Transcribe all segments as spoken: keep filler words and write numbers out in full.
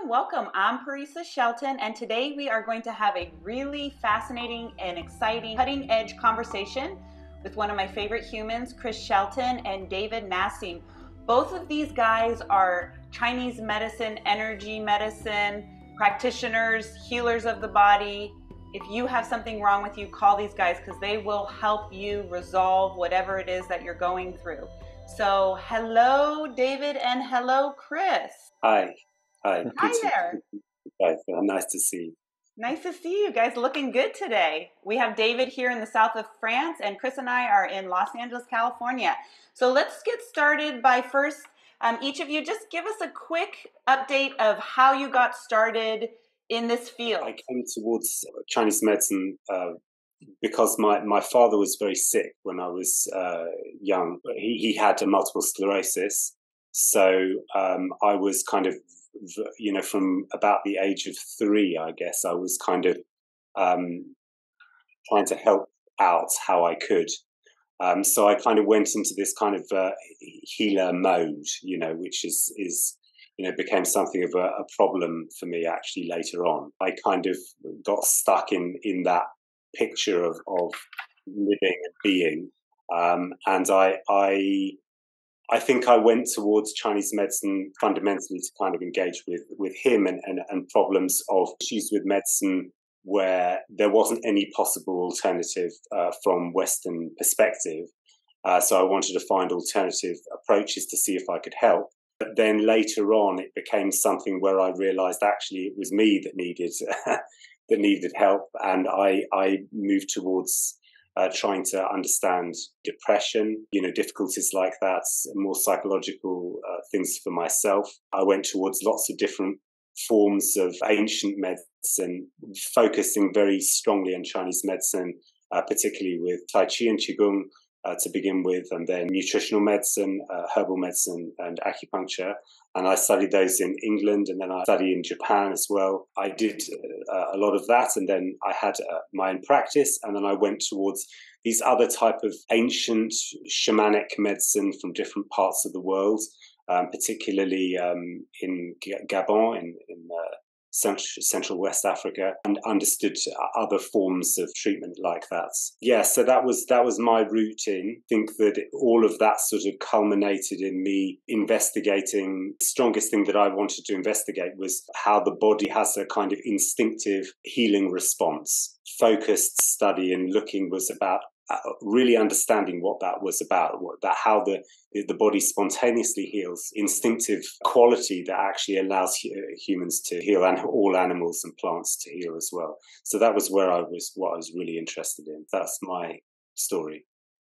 and welcome. I'm Parisa Shelton, and today we are going to have a really fascinating and exciting cutting edge conversation with one of my favorite humans, Chris Shelton and David Nassim. Both of these guys are Chinese medicine, energy medicine, practitioners, healers of the body. If you have something wrong with you, call these guys because they will help you resolve whatever it is that you're going through. So hello, David, and hello, Chris. Hi. Hi. Hi there. Hi. Nice to see you. Nice to see you guys. Looking good today. We have David here in the south of France, and Chris and I are in Los Angeles, California. So let's get started by first, um, each of you, just give us a quick update of how you got started in this field. I came towards Chinese medicine uh, because my, my father was very sick when I was uh, young. He, he had a multiple sclerosis. So um, I was kind of, you know, from about the age of three, I guess, I was kind of um, trying to help out how I could. Um, so I kind of went into this kind of uh, healer mode, you know, which is, is you know, became something of a, a problem for me actually later on. I kind of got stuck in, in that picture of, of living and being. Um, and I, I, I think I went towards Chinese medicine fundamentally to kind of engage with, with him and, and, and problems of issues with medicine where there wasn't any possible alternative uh, from Western perspective. Uh, so I wanted to find alternative approaches to see if I could help. But then later on, it became something where I realized actually it was me that needed that needed help. And I, I moved towards uh, trying to understand depression, you know, difficulties like that, more psychological uh, things for myself. I went towards lots of different forms of ancient medicine, focusing very strongly on Chinese medicine, uh, particularly with Tai Chi and Qigong, Uh, to begin with, and then nutritional medicine, uh, herbal medicine, and acupuncture. And I studied those in England, and then I studied in Japan as well. I did uh, a lot of that, and then I had uh, my own practice, and then I went towards these other type of ancient shamanic medicine from different parts of the world, um, particularly um, in Gabon, in, in uh, Central West Africa, and understood other forms of treatment like that. Yeah, so that was that was my route in. I think that all of that sort of culminated in me investigating. The strongest thing that I wanted to investigate was how the body has a kind of instinctive healing response. Focused study and looking was about really understanding what that was about, what that how the the body spontaneously heals, instinctive quality that actually allows humans to heal and all animals and plants to heal as well. So that was where I was, what I was really interested in. That's my story.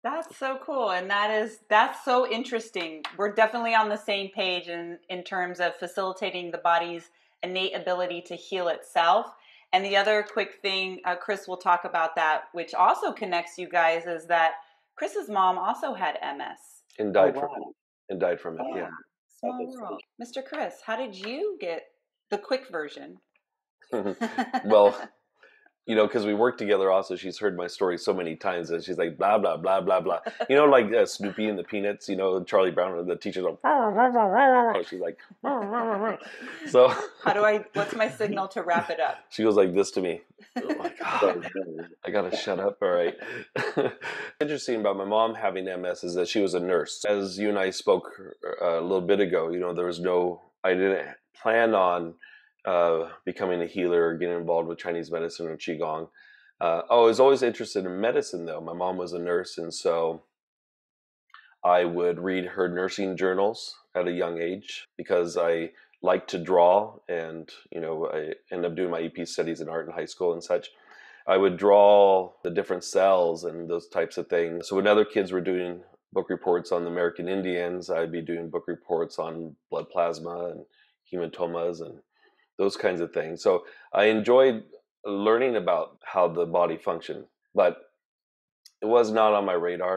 That's so cool, and that is that's so interesting. We're definitely on the same page in in terms of facilitating the body's innate ability to heal itself. And the other quick thing, uh, Chris will talk about that, which also connects you guys, is that Chris's mom also had M S. And died oh, wow. from it. And died from it, yeah. yeah. Small world. Mister Chris, how did you get the quick version? Well, you know, because we work together also, she's heard my story so many times that she's like, blah, blah, blah, blah, blah. You know, like uh, Snoopy and the Peanuts, you know, Charlie Brown, and the teacher's like, blah, blah, blah, blah. Oh, she's like, blah, blah, blah. So how do I, what's my signal to wrap it up? She goes like this to me. Oh my God, I got to shut up. All right. Interesting about my mom having M S is that she was a nurse. As you and I spoke a little bit ago, you know, there was no, I didn't plan on Uh, becoming a healer or getting involved with Chinese medicine or Qigong. Uh, I was always interested in medicine, though. My mom was a nurse, and so I would read her nursing journals at a young age because I liked to draw, and, you know, I ended up doing my E P studies in art in high school and such. I would draw the different cells and those types of things. So when other kids were doing book reports on the American Indians, I'd be doing book reports on blood plasma and hematomas and those kinds of things. So I enjoyed learning about how the body functioned, but it was not on my radar.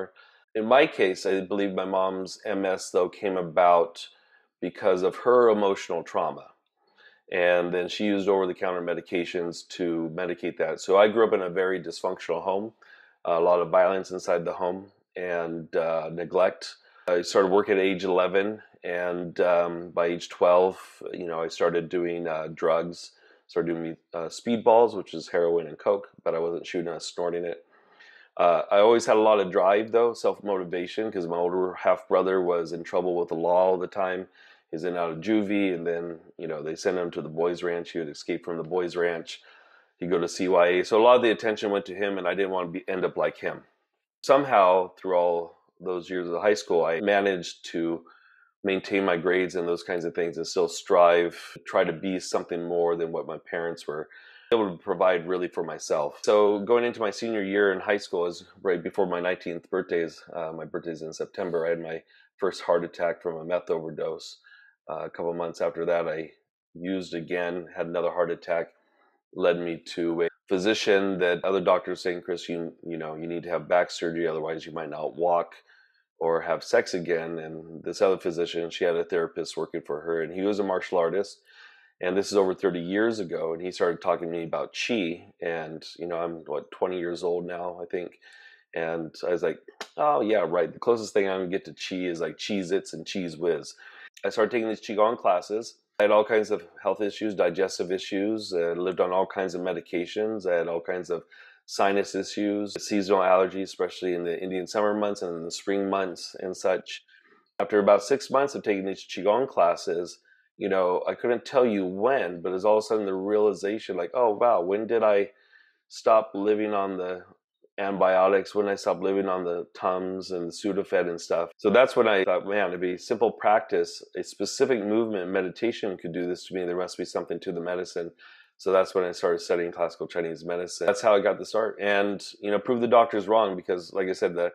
In my case, I believe my mom's M S, though, came about because of her emotional trauma. And then she used over-the-counter medications to medicate that. So I grew up in a very dysfunctional home, a lot of violence inside the home and uh, neglect. I started working at age eleven And um, by age twelve, you know, I started doing uh, drugs, started doing uh, speedballs, which is heroin and coke, but I wasn't shooting, I was snorting it. Uh, I always had a lot of drive, though, self-motivation, because my older half-brother was in trouble with the law all the time. He's in and out of juvie, and then, you know, they sent him to the boys' ranch. He would escape from the boys' ranch. He'd go to C Y A. So a lot of the attention went to him, and I didn't want to be, end up like him. Somehow, through all those years of high school, I managed to maintain my grades and those kinds of things and still strive, try to be something more than what my parents were able to provide really for myself. So going into my senior year in high school, is right before my nineteenth birthdays, uh, my birthday's in September, I had my first heart attack from a meth overdose. Uh, a couple months after that, I used again, had another heart attack, led me to a physician that other doctors saying, Chris, you, you know, you need to have back surgery, otherwise you might not walk or have sex again. And this other physician, she had a therapist working for her, and he was a martial artist. And this is over thirty years ago, and he started talking to me about Qi. And, you know, I'm, what, twenty years old now, I think. And I was like, oh, yeah, right. The closest thing I'm going to get to Qi is like Cheez-Its and Cheese Whiz. I started taking these Qigong classes. I had all kinds of health issues, digestive issues. I lived on all kinds of medications. I had all kinds of sinus issues, seasonal allergies, especially in the Indian summer months and in the spring months and such. After about six months of taking these Qigong classes, you know, I couldn't tell you when, but it's all of a sudden the realization like, oh, wow, when did I stop living on the antibiotics? When did I stop living on the Tums and the Sudafed and stuff? So that's when I thought, man, it'd be simple practice. A specific movement, meditation could do this to me. There must be something to the medicine. So that's when I started studying classical Chinese medicine. That's how I got the start. And, you know, prove the doctors wrong because, like I said, the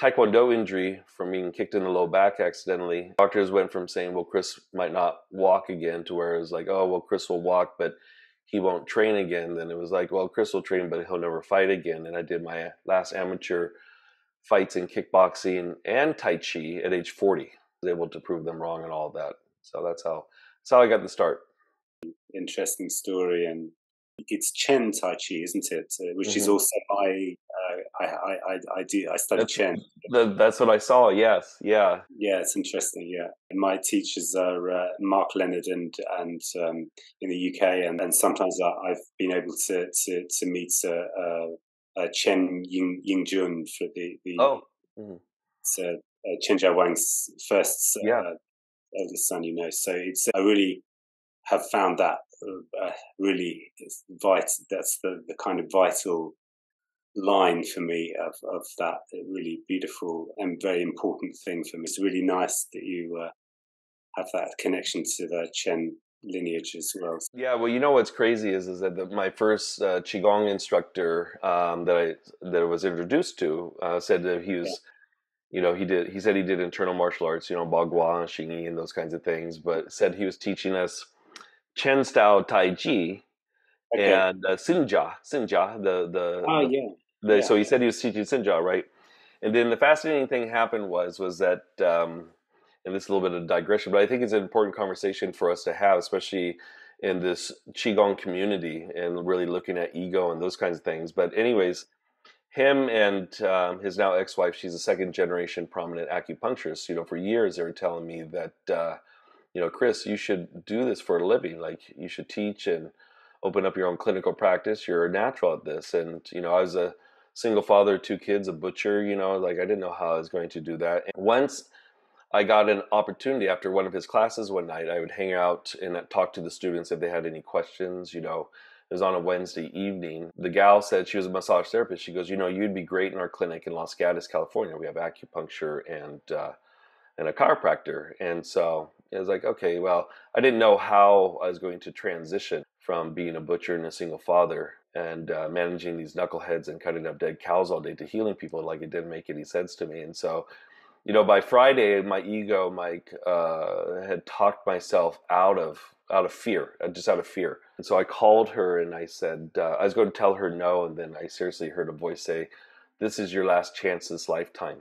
Taekwondo injury from being kicked in the low back accidentally. Doctors went from saying, well, Chris might not walk again to where it was like, oh, well, Chris will walk, but he won't train again. Then it was like, well, Chris will train, but he'll never fight again. And I did my last amateur fights in kickboxing and Tai Chi at age forty. I was able to prove them wrong and all that. So that's how, that's how I got the start. Interesting story. And it's Chen Tai Chi, isn't it? Uh, which mm-hmm. is also my, uh, I, I, I, I do, I study that's, Chen. The, that's what I saw, yes, yeah. Yeah, it's interesting, yeah. And my teachers are uh, Mark Leonard and, and um, in the U K, and, and sometimes I, I've been able to to, to meet uh, uh, uh, Chen Ying, Ying Jun for the, the oh. mm-hmm. so, uh, Chen Zhao Wang's first uh, yeah. eldest son, you know. So it's, I really have found that Uh, really vital. That's the, the kind of vital line for me of, of that really beautiful and very important thing for me. It's really nice that you uh, have that connection to the Chen lineage as well. Yeah, well, you know what's crazy is is that the, my first uh, Qigong instructor um, that I that I was introduced to uh, said that he was yeah. You know, he did. He said he did internal martial arts, you know, Bagua and Xingyi and those kinds of things, but said he was teaching us Chen style Tai Chi okay. and uh, Xinjia, Xinjia, the the, oh, yeah. the yeah. So he said he was teaching Xinjia, right? And then the fascinating thing happened was was that, um, and this is a little bit of a digression, but I think it's an important conversation for us to have, especially in this Qigong community and really looking at ego and those kinds of things. But anyways, him and um, his now ex-wife, she's a second generation prominent acupuncturist. You know, for years they were telling me that, Uh, you know, Chris, you should do this for a living. Like, you should teach and open up your own clinical practice. You're a natural at this. And, you know, I was a single father, two kids, a butcher, you know, like I didn't know how I was going to do that. And once I got an opportunity after one of his classes one night, I would hang out and talk to the students if they had any questions. You know, it was on a Wednesday evening. The gal said, she was a massage therapist. She goes, you know, you'd be great in our clinic in Los Gatos, California. We have acupuncture and, uh, and a chiropractor. And so it was like, okay, well, I didn't know how I was going to transition from being a butcher and a single father and uh, managing these knuckleheads and cutting up dead cows all day to healing people. Like, it didn't make any sense to me. And so, you know, by Friday, my ego, Mike, uh, had talked myself out of out of fear, just out of fear. And so I called her and I said, uh, I was going to tell her no. And then I seriously heard a voice say, this is your last chance this lifetime.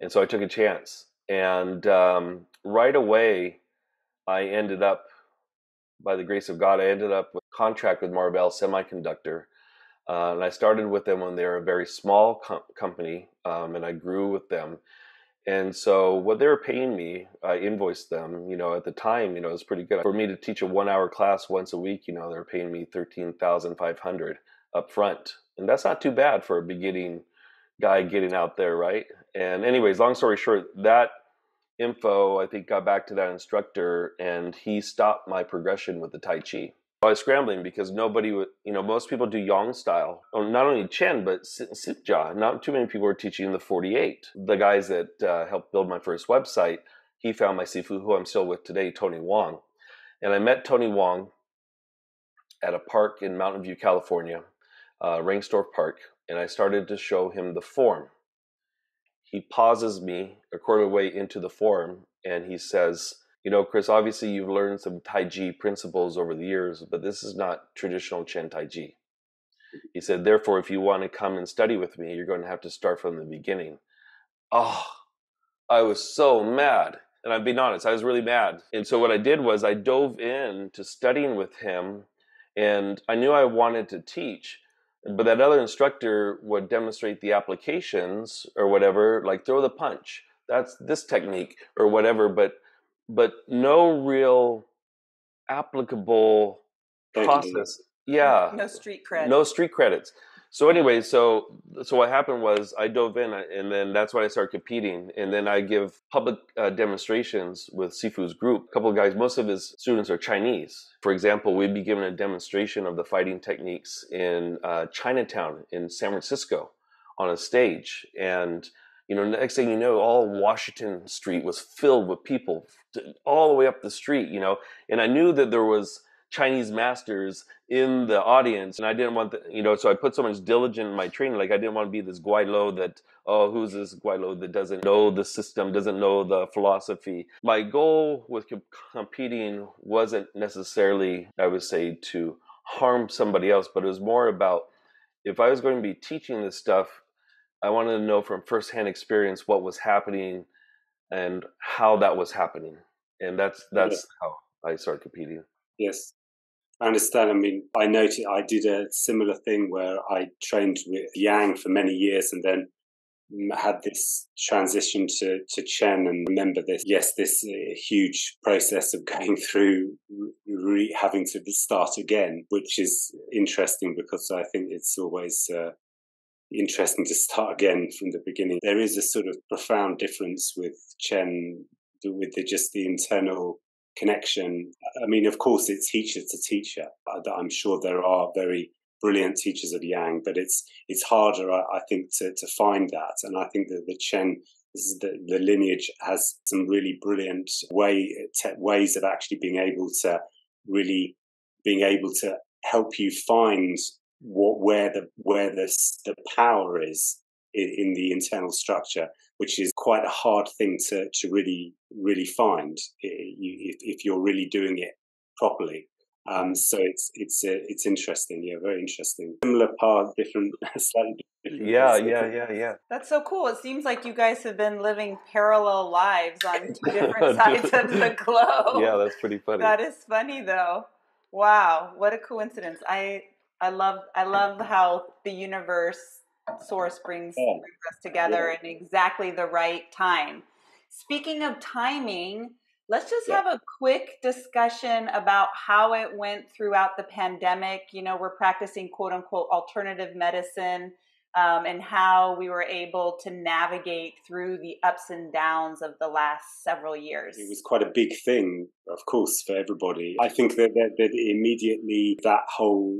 And so I took a chance. And um, right away, I ended up, by the grace of God, I ended up with a contract with Marvell Semiconductor. Uh, and I started with them when they were a very small com company, um, and I grew with them. And so what they were paying me, I invoiced them, you know, at the time, you know, it was pretty good. For me to teach a one hour class once a week, you know, they're paying me thirteen thousand five hundred dollars up front. And that's not too bad for a beginning guy getting out there, right? And anyways, long story short, that info, I think, got back to that instructor and he stopped my progression with the Tai Chi. I was scrambling because nobody would, you know, most people do Yang style. Not only Chen, but Sitja. Not too many people were teaching the forty-eight. The guys that uh, helped build my first website, he found my Sifu, who I'm still with today, Tony Wong. And I met Tony Wong at a park in Mountain View, California, uh, Ringsdorf Park, and I started to show him the form. He pauses me a quarter way into the form, and he says, you know, Chris, obviously you've learned some Tai Chi principles over the years, but this is not traditional Chen Tai Chi. He said, therefore, if you want to come and study with me, you're going to have to start from the beginning. Oh, I was so mad. And I've been honest, I was really mad. And so what I did was I dove in to studying with him, and I knew I wanted to teach, but that other instructor would demonstrate the applications or whatever, like throw the punch. That's this technique or whatever, but but no real applicable process. Yeah. No street credits. No street credits. So anyway, so so what happened was I dove in, and then that's when I started competing. And then I give public uh, demonstrations with Sifu's group. A couple of guys, most of his students are Chinese. For example, we'd be given a demonstration of the fighting techniques in uh, Chinatown in San Francisco on a stage. And you know, next thing you know, all Washington Street was filled with people all the way up the street, you know. And I knew that there was Chinese masters in the audience, and I didn't want the, you know, so I put so much diligence in my training. Like, I didn't want to be this guailo that, oh, who's this guailo that doesn't know the system, doesn't know the philosophy. My goal with competing wasn't necessarily, I would say, to harm somebody else, but it was more about, if I was going to be teaching this stuff, I wanted to know from firsthand experience what was happening and how that was happening. And that's that's yeah. how I started competing. Yes. I understand. I mean, I noted I did a similar thing where I trained with Yang for many years and then had this transition to, to Chen, and remember this, yes, this uh, huge process of going through, re having to start again, which is interesting because I think it's always uh, interesting to start again from the beginning. There is a sort of profound difference with Chen, with the, just the internal connection. I mean, of course, it's teacher to teacher. I'm sure there are very brilliant teachers of Yang, but it's it's harder, I think, to, to find that. And I think that the Chen, the, the lineage, has some really brilliant way te ways of actually being able to really being able to help you find what where the where the the power is in, in the internal structure, which is quite a hard thing to, to really, really find if, if you're really doing it properly. Um, so it's it's uh, it's interesting, yeah, very interesting. Similar path, different, slightly different. Yeah, yeah, yeah, yeah. That's so cool. It seems like you guys have been living parallel lives on two different sides of the globe. Yeah, that's pretty funny. That is funny, though. Wow, what a coincidence. I I love I love how the universe source brings, yeah. brings us together yeah. in exactly the right time. Speaking of timing, let's just yeah. have a quick discussion about how it went throughout the pandemic. You know, we're practicing quote unquote alternative medicine, um, and how we were able to navigate through the ups and downs of the last several years. It was quite a big thing, of course, for everybody. I think that, that, that immediately that whole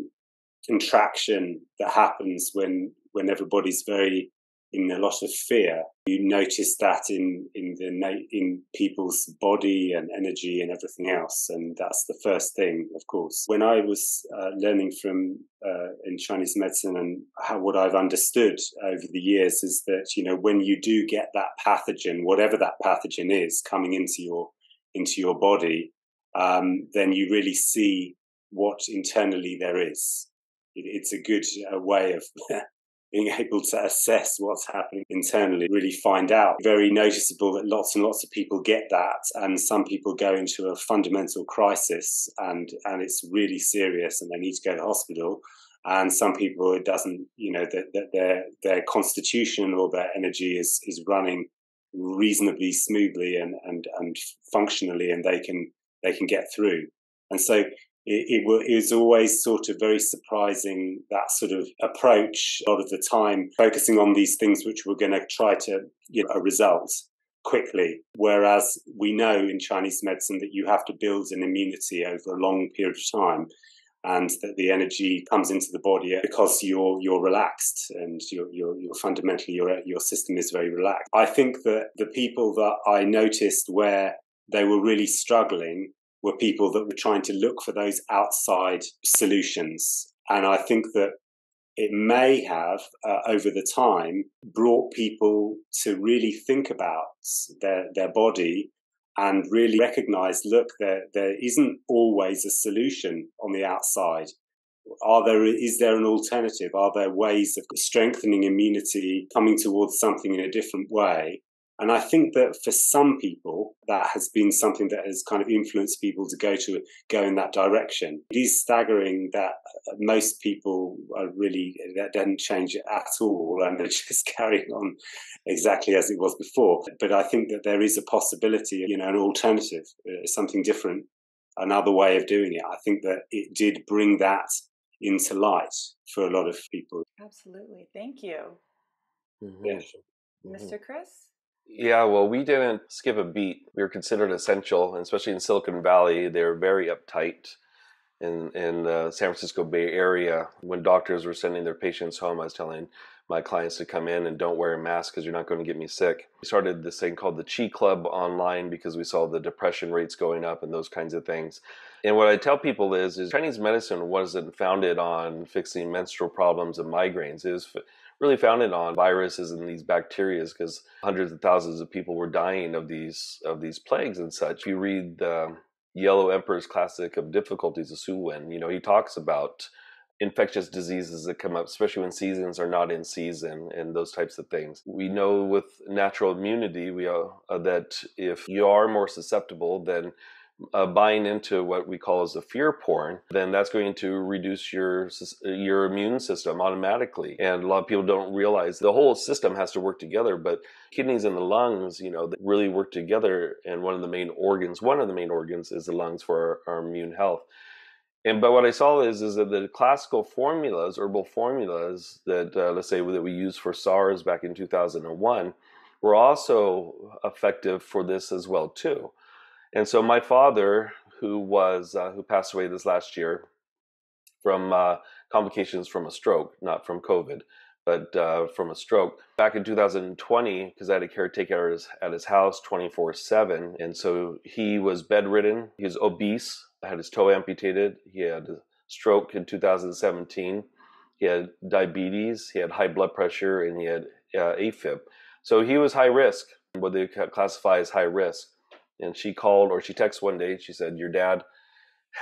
contraction that happens when when everybody's very in a lot of fear, you notice that in in the in people's body and energy and everything else, and that's the first thing, of course. When I was uh, learning from uh, in Chinese medicine, and how what I've understood over the years is that, you know, when you do get that pathogen, whatever that pathogen is, coming into your into your body, um, then you really see what internally there is. It, it's a good uh, way of being able to assess what's happening internally, really find out. Very noticeable that lots and lots of people get that, and some people go into a fundamental crisis, and and it's really serious, and they need to go to hospital. And some people, it doesn't, you know, that that their their constitution or their energy is is running reasonably smoothly and and and functionally, and they can they can get through. And so it, it, will, it was always sort of very surprising, that sort of approach a lot of the time, focusing on these things which were going to try to you know, a result quickly. Whereas we know in Chinese medicine that you have to build an immunity over a long period of time, and that the energy comes into the body because you're you're relaxed and you're, you're, you're fundamentally your your system is very relaxed. I think that the people that I noticed where they were really struggling were people that were trying to look for those outside solutions. And I think that it may have, uh, over the time, brought people to really think about their their body and really recognize, look, there there isn't always a solution on the outside. Are there, is there an alternative? Are there ways of strengthening immunity, coming towards something in a different way? And I think that for some people, that has been something that has kind of influenced people to go to go in that direction. It is staggering that most people are really, that doesn't change at all, and they're just carrying on exactly as it was before. But I think that there is a possibility, you know, an alternative, something different, another way of doing it. I think that it did bring that into light for a lot of people. Absolutely. Thank you. Mm-hmm. Yeah. Mm-hmm. Mister Chris? Yeah, well, we didn't skip a beat. We were considered essential, and especially in Silicon Valley, they were very uptight in, in the San Francisco Bay Area. When doctors were sending their patients home, I was telling my clients to come in and don't wear a mask because you're not going to get me sick. We started this thing called the Qi Club online because we saw the depression rates going up and those kinds of things. And what I tell people is, is Chinese medicine wasn't founded on fixing menstrual problems and migraines. It was f- really founded on viruses and these bacteria, because hundreds of thousands of people were dying of these of these plagues and such. If you read the Yellow Emperor's Classic of Difficulties of Suwen, you know, he talks about infectious diseases that come up, especially when seasons are not in season and those types of things. We know with natural immunity we are, uh, that if you are more susceptible, then Uh, buying into what we call as the fear porn, then that's going to reduce your your immune system automatically. And a lot of people don't realize the whole system has to work together, but kidneys and the lungs, you know, they really work together. And one of the main organs, one of the main organs is the lungs for our, our immune health. And but what I saw is, is that the classical formulas, herbal formulas that, uh, let's say, that we used for SARS back in two thousand one were also effective for this as well, too. And so my father, who was uh, who passed away this last year from uh, complications from a stroke, not from COVID, but uh, from a stroke, back in two thousand twenty, because I had a caretaker at his, at his house twenty-four seven. And so he was bedridden. He was obese. Had his toe amputated. He had a stroke in two thousand seventeen. He had diabetes. He had high blood pressure, and he had uh, AFib. So he was high risk, what they classify as high risk. And she called, or she texted one day, she said, your dad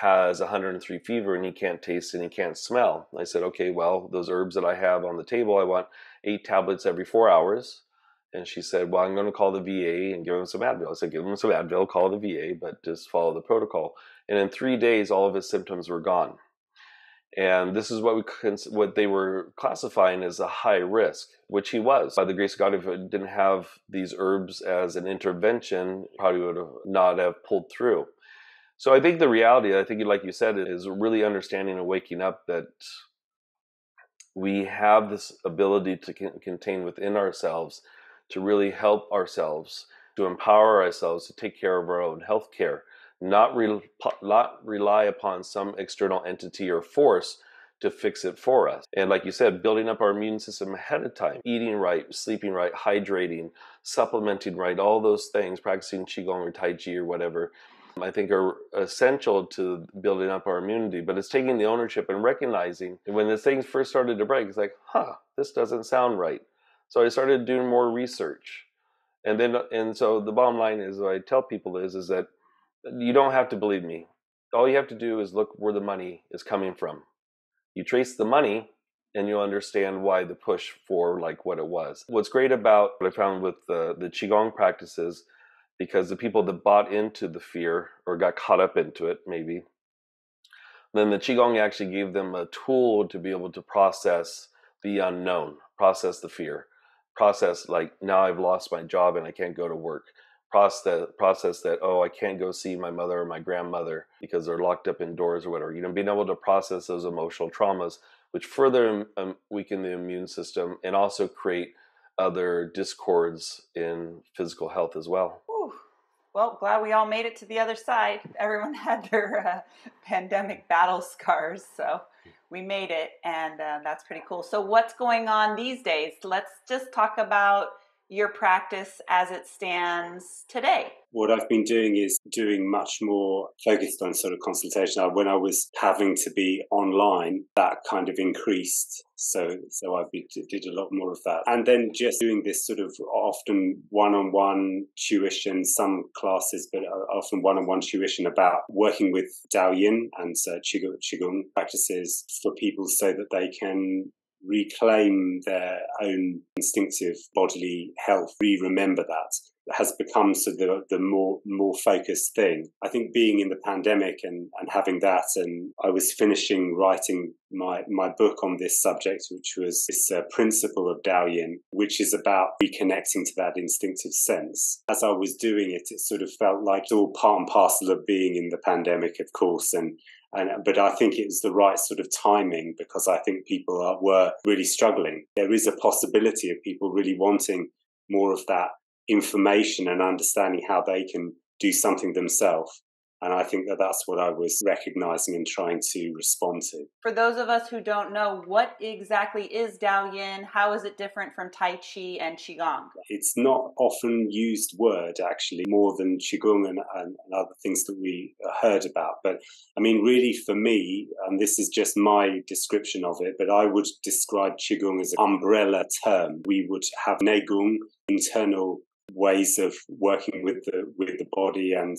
has one hundred three fever and he can't taste and he can't smell. I said, okay, well, those herbs that I have on the table, I want eight tablets every four hours. And she said, well, I'm going to call the V A and give him some Advil. I said, give him some Advil, call the V A, but just follow the protocol. And in three days, all of his symptoms were gone. And this is what we what they were classifying as a high risk, which he was. By the grace of God, if it didn't have these herbs as an intervention, probably would have not have pulled through. So I think the reality, I think, like you said, is really understanding and waking up that we have this ability to contain within ourselves, to really help ourselves, to empower ourselves, to take care of our own health care. Not, re- not rely upon some external entity or force to fix it for us. And like you said, building up our immune system ahead of time, eating right, sleeping right, hydrating, supplementing right, all those things, practicing Qigong or Tai Chi or whatever, I think are essential to building up our immunity. But it's taking the ownership and recognizing when the things first started to break, it's like, huh, this doesn't sound right. So I started doing more research. And then, and so the bottom line is, what I tell people is, is that you don't have to believe me. All you have to do is look where the money is coming from. You trace the money and you'll understand why the push for like what it was. What's great about what I found with the, the Qigong practices, because the people that bought into the fear or got caught up into it, maybe, then the Qigong actually gave them a tool to be able to process the unknown, process the fear, process like, now I've lost my job and I can't go to work. Process, process that, oh, I can't go see my mother or my grandmother because they're locked up indoors or whatever. You know, being able to process those emotional traumas, which further um, weaken the immune system and also create other discords in physical health as well. Ooh. Well, glad we all made it to the other side. Everyone had their uh, pandemic battle scars, so we made it, and uh, that's pretty cool. So what's going on these days? Let's just talk about your practice as it stands today. What I've been doing is doing much more focused on sort of consultation. When I was having to be online, that kind of increased. So so I did a lot more of that. And then just doing this sort of often one-on-one tuition, some classes, but often one-on-one tuition about working with Daoyin and uh, Qigong practices for people so that they can reclaim their own instinctive bodily health, re-remember that. It has become so the, the more more focused thing. I think being in the pandemic and, and having that, and I was finishing writing my, my book on this subject, which was this uh, principle of Daoyin, which is about reconnecting to that instinctive sense. As I was doing it, it sort of felt like it's all part and parcel of being in the pandemic, of course, and And, but I think it was the right sort of timing, because I think people are, were really struggling. There is a possibility of people really wanting more of that information and understanding how they can do something themselves. And I think that that's what I was recognizing and trying to respond to. For those of us who don't know, what exactly is Daoyin? How is it different from Tai Chi and Qigong? It's not often used word, actually, more than Qigong and, and other things that we heard about. But I mean, really for me, and this is just my description of it, but I would describe Qigong as an umbrella term. We would have Neigong, internal ways of working with the, with the body, and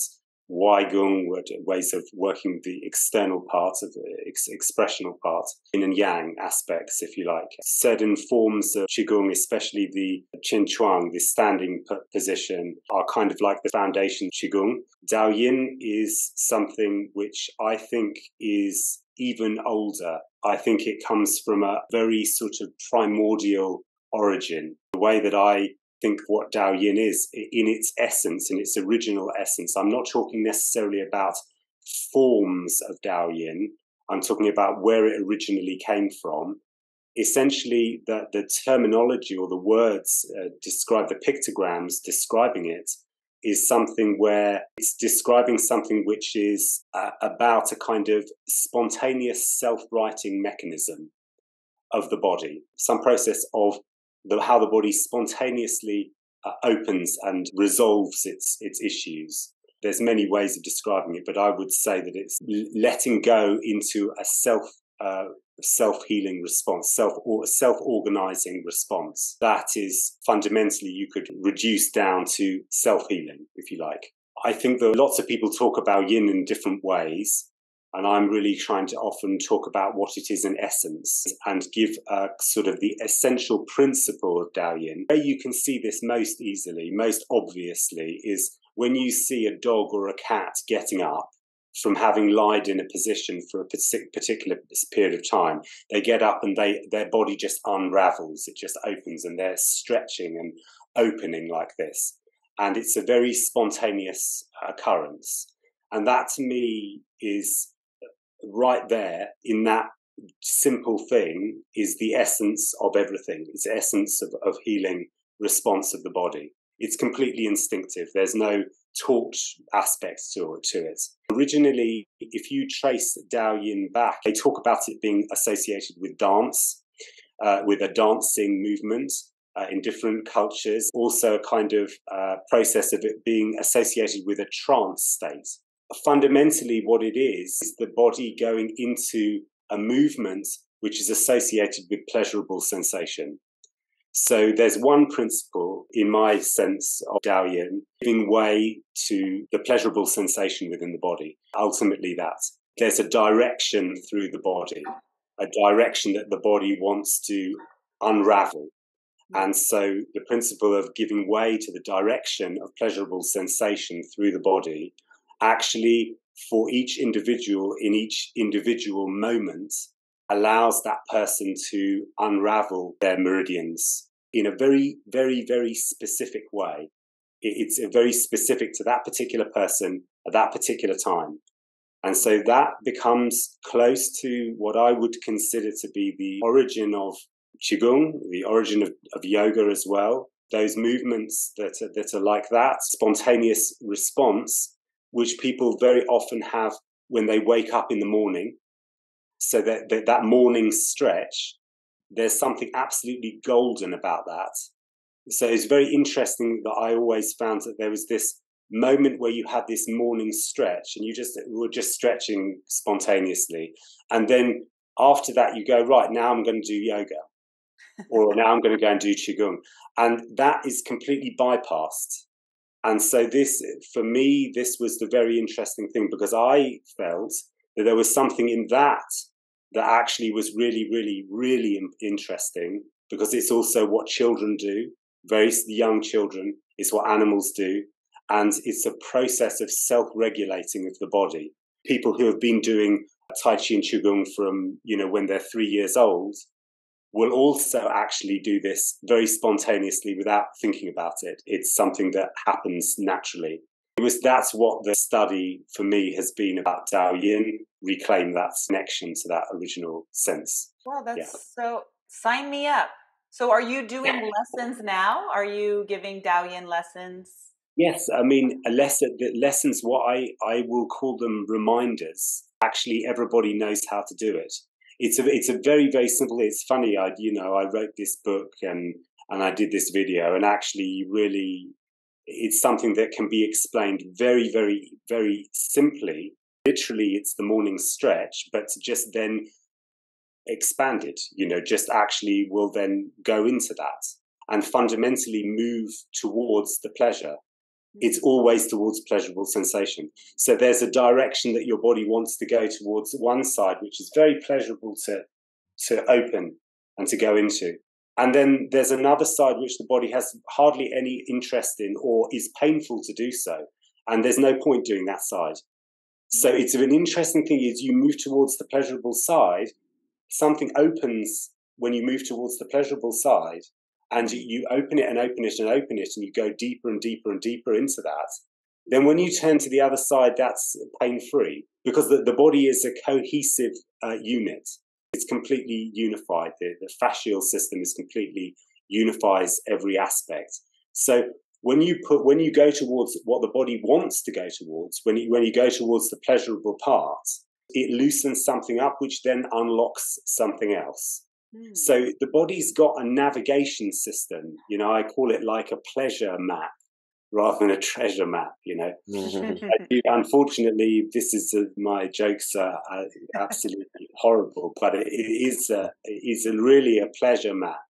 Wai Gong, ways of working the external part of the ex expressional part, yin and yang aspects, if you like. Certain forms of Qigong, especially the Qinchuang, the standing position, are kind of like the foundation Qigong. Daoyin is something which I think is even older. I think it comes from a very sort of primordial origin. The way that I think what Daoyin is in its essence, in its original essence. I'm not talking necessarily about forms of Daoyin. I'm talking about where it originally came from. Essentially, the, the terminology or the words uh, describe the pictograms describing it is something where it's describing something which is uh, about a kind of spontaneous self-writing mechanism of the body, some process of The, how the body spontaneously uh, opens and resolves its its issues. There's many ways of describing it, but I would say that it's letting go into a self uh, self-healing response, self or self-organizing response. That is fundamentally, you could reduce down to self-healing, if you like. I think that lots of people talk about yin in different ways. And I'm really trying to often talk about what it is in essence and give a sort of the essential principle of Daoyin. Where you can see this most easily, most obviously, is when you see a dog or a cat getting up from having lied in a position for a particular period of time. They get up and they their body just unravels. It just opens and they're stretching and opening like this. And it's a very spontaneous occurrence. And that to me is... right there in that simple thing is the essence of everything. It's the essence of, of healing response of the body. It's completely instinctive. There's no taught aspects to, to it. Originally, if you trace Daoyin back, they talk about it being associated with dance, uh, with a dancing movement uh, in different cultures. Also a kind of uh, process of it being associated with a trance state. Fundamentally, what it is, is the body going into a movement which is associated with pleasurable sensation. So there's one principle in my sense of Daoyin, giving way to the pleasurable sensation within the body. Ultimately that. There's a direction through the body, a direction that the body wants to unravel. And so the principle of giving way to the direction of pleasurable sensation through the body actually, for each individual, in each individual moment, allows that person to unravel their meridians, in a very, very, very specific way. It's very specific to that particular person at that particular time. And so that becomes close to what I would consider to be the origin of Qigong, the origin of, of yoga as well. Those movements that are, that are like that, spontaneous response, which people very often have when they wake up in the morning. So that, that, that morning stretch, there's something absolutely golden about that. So it's very interesting that I always found that there was this moment where you had this morning stretch and you just were just stretching spontaneously. And then after that, you go, right, now I'm going to do yoga or now I'm going to go and do Qigong. And that is completely bypassed. And so this, for me, this was the very interesting thing, because I felt that there was something in that that actually was really, really, really interesting, because it's also what children do, very young children. It's what animals do. And it's a process of self-regulating of the body. People who have been doing Tai Chi and Qigong from, you know, when they're three years old will also actually do this very spontaneously without thinking about it. It's something that happens naturally. It was, that's what the study for me has been about Dao Yin, reclaim that connection to that original sense. Wow, that's yeah. so, sign me up. So are you doing lessons now? Are you giving Dao Yin lessons? Yes, I mean, a lesson, the lessons, what I, I will call them reminders. Actually, everybody knows how to do it. It's a, it's a very, very simple, it's funny, I, you know, I wrote this book and, and I did this video, and actually really, it's something that can be explained very, very, very simply. Literally, it's the morning stretch, but just then expand it, you know, just actually will then go into that and fundamentally move towards the pleasure. It's always towards pleasurable sensation. So there's a direction that your body wants to go towards one side, which is very pleasurable to, to open and to go into. And then there's another side which the body has hardly any interest in or is painful to do so. And there's no point doing that side. So it's an interesting thing is you move towards the pleasurable side, something opens when you move towards the pleasurable side. And you open it and open it and open it, and you go deeper and deeper and deeper into that. Then when you turn to the other side, that's pain-free, because the, the body is a cohesive uh, unit. It's completely unified. The, the fascial system is completely unifies every aspect. So when you put when you go towards what the body wants to go towards, when you, when you go towards the pleasurable part, it loosens something up, which then unlocks something else. So the body's got a navigation system, you know, I call it like a pleasure map rather than a treasure map, you know. I do, unfortunately, this is, uh, my jokes are, are absolutely horrible, but it, it is a, it is a really a pleasure map.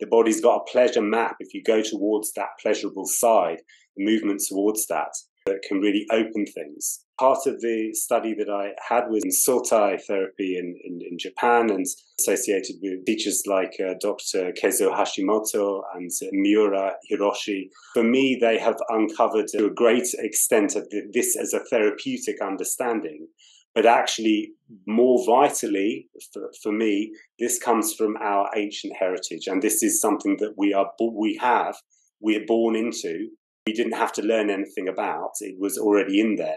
The body's got a pleasure map. If you go towards that pleasurable side, the movement towards that, that can really open things. Part of the study that I had was in Sotai therapy in, in, in Japan, and associated with teachers like uh, Doctor Keizo Hashimoto and Miura Hiroshi. For me, they have uncovered to a great extent of the, this as a therapeutic understanding. But actually, more vitally for, for me, this comes from our ancient heritage. And this is something that we are, we have, we're born into. We didn't have to learn anything about. It was already in there.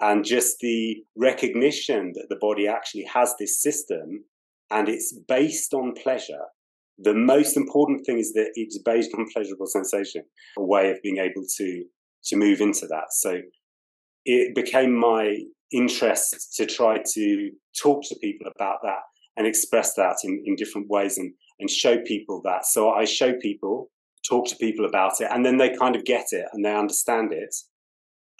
And just the recognition that the body actually has this system and it's based on pleasure. The most important thing is that it's based on pleasurable sensation, a way of being able to, to move into that. So it became my interest to try to talk to people about that and express that in, in different ways and, and show people that. So I show people, talk to people about it, and then they kind of get it and they understand it.